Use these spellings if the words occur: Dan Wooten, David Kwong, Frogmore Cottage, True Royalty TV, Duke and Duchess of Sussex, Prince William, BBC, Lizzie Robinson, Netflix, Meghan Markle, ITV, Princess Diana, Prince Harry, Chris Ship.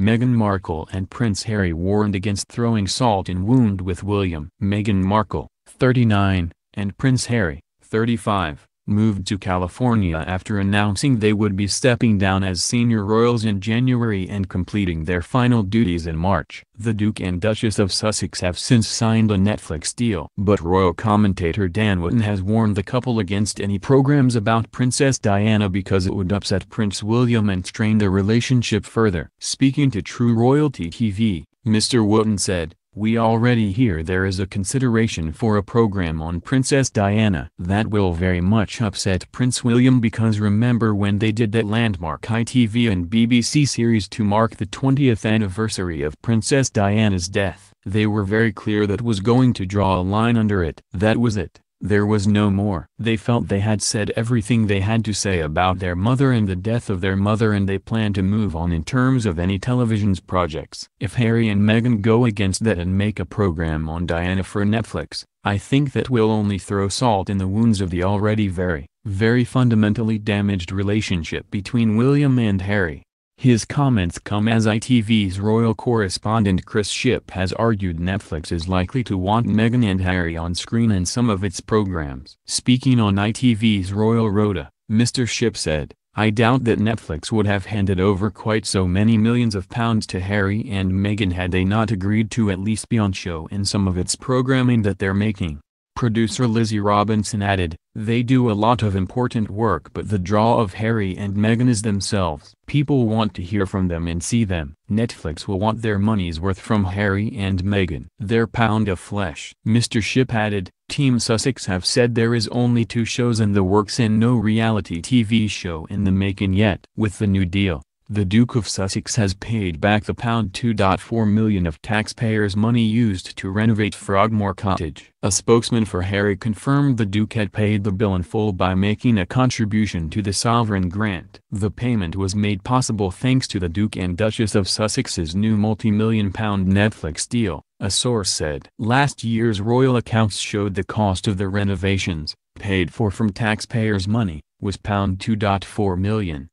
Meghan Markle and Prince Harry warned against throwing salt in wound with William. Meghan Markle, 39, and Prince Harry, 35, moved to California after announcing they would be stepping down as senior royals in January and completing their final duties in March. The Duke and Duchess of Sussex have since signed a Netflix deal. But royal commentator Dan Wooten has warned the couple against any programs about Princess Diana because it would upset Prince William and strain their relationship further. Speaking to True Royalty TV, Mr. Wooten said, "We already hear there is a consideration for a program on Princess Diana. That will very much upset Prince William because remember when they did that landmark ITV and BBC series to mark the 20th anniversary of Princess Diana's death? They were very clear that was going to draw a line under it. That was it. There was no more. They felt they had said everything they had to say about their mother and the death of their mother, and they plan to move on in terms of any television's projects. If Harry and Meghan go against that and make a program on Diana for Netflix, I think that will only throw salt in the wounds of the already very, very fundamentally damaged relationship between William and Harry." His comments come as ITV's royal correspondent Chris Ship has argued Netflix is likely to want Meghan and Harry on screen in some of its programs. Speaking on ITV's Royal Rota, Mr. Ship said, "I doubt that Netflix would have handed over quite so many millions of pounds to Harry and Meghan had they not agreed to at least be on show in some of its programming that they're making." Producer Lizzie Robinson added, "They do a lot of important work, but the draw of Harry and Meghan is themselves. People want to hear from them and see them. Netflix will want their money's worth from Harry and Meghan. Their pound of flesh." Mr. Ship added, "Team Sussex have said there is only two shows in the works and no reality TV show in the making yet." With the new deal, the Duke of Sussex has paid back the £2.4 million of taxpayers' money used to renovate Frogmore Cottage. A spokesman for Harry confirmed the Duke had paid the bill in full by making a contribution to the sovereign grant. The payment was made possible thanks to the Duke and Duchess of Sussex's new multi-million-pound Netflix deal, a source said. Last year's royal accounts showed the cost of the renovations, paid for from taxpayers' money, was £2.4 million.